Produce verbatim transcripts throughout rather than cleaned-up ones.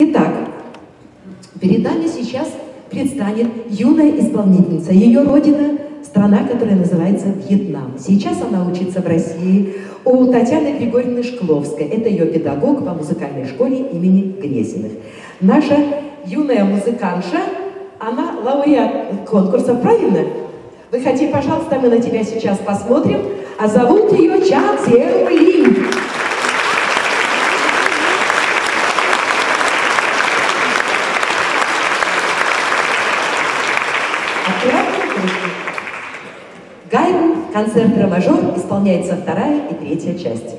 Итак, перед нами сейчас предстанет юная исполнительница. Ее родина – страна, которая называется Вьетнам. Сейчас она учится в России у Татьяны Григорьевны Шкловской. Это ее педагог по музыкальной школе имени Гнесиных. Наша юная музыкантша, она лауреат конкурса, правильно? Выходи, пожалуйста, мы на тебя сейчас посмотрим. А зовут ее Dieu Linh. Гайден, концерт ре-мажор, исполняется вторая и третья части.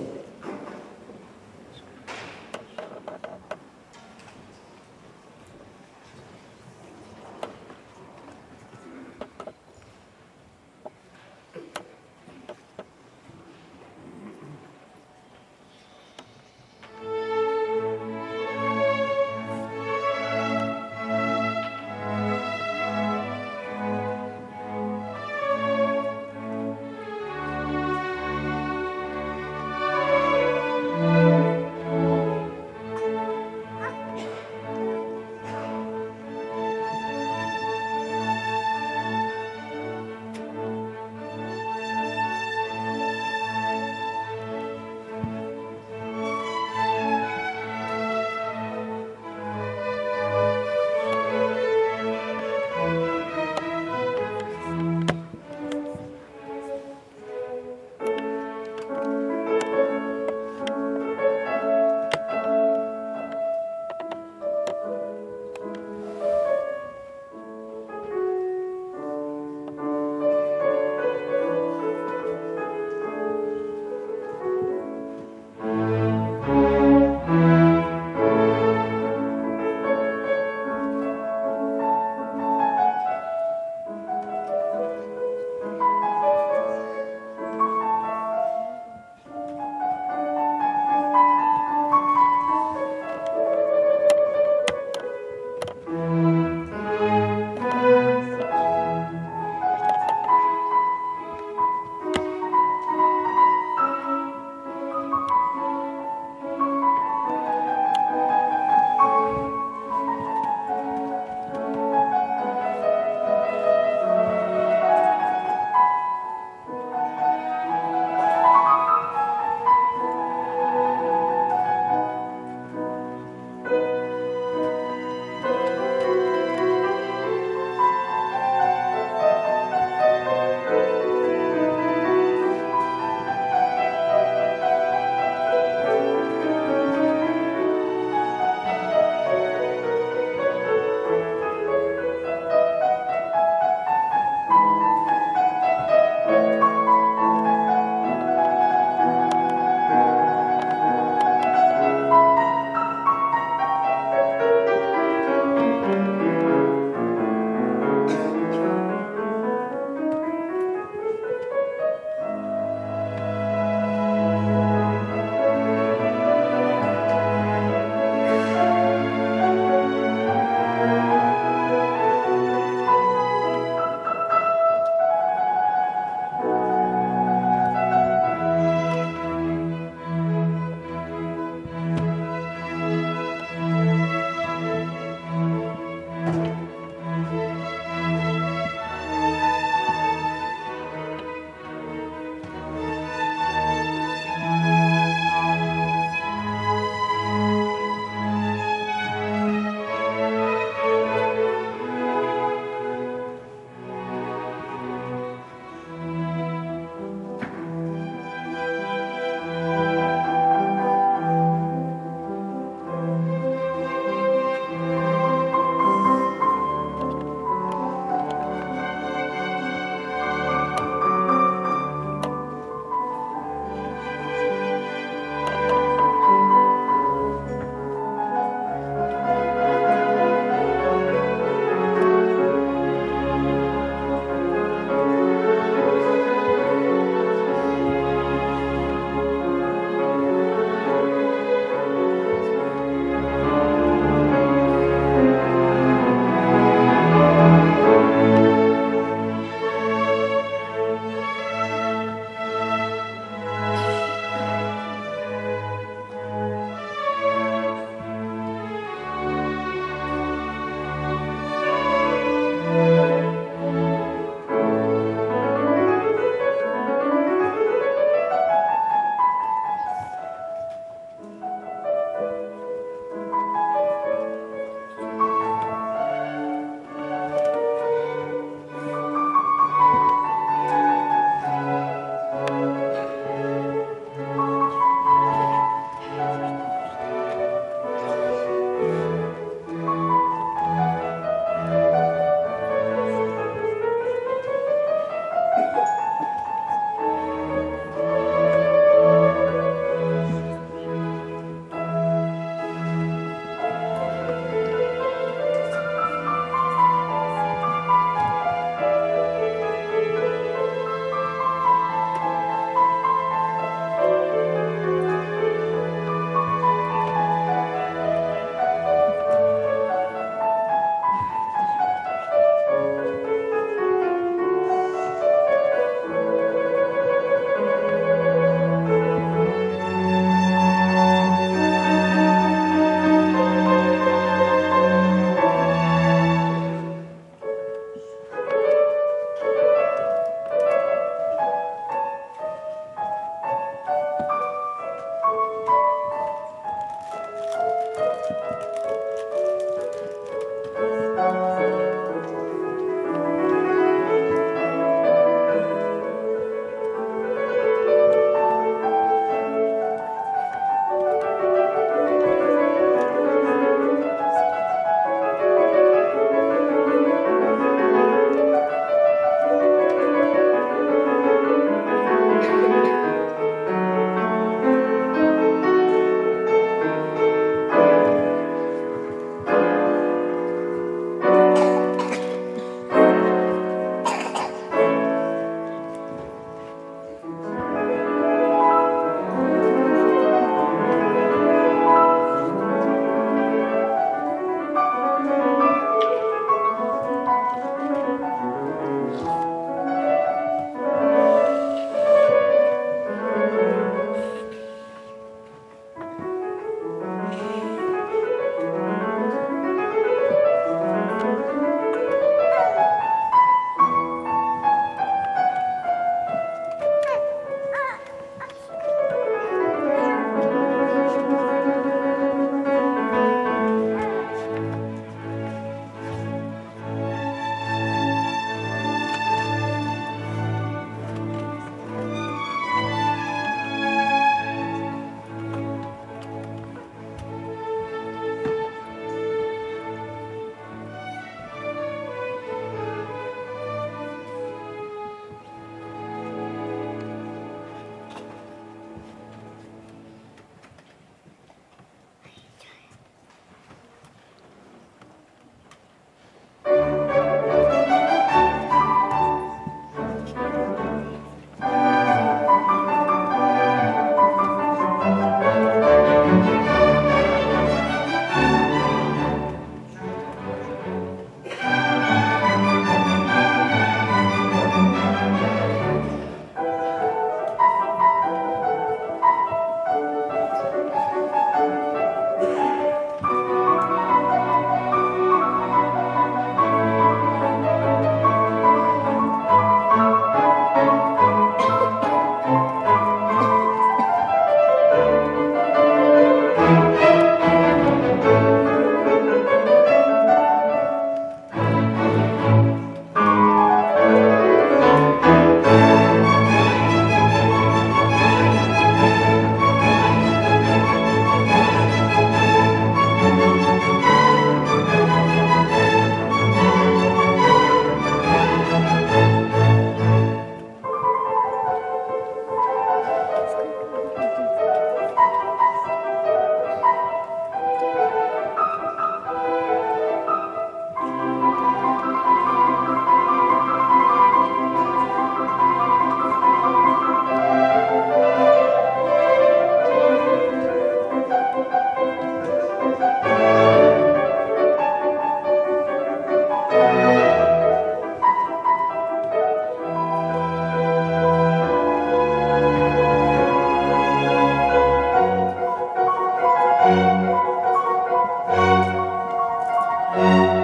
Thank you.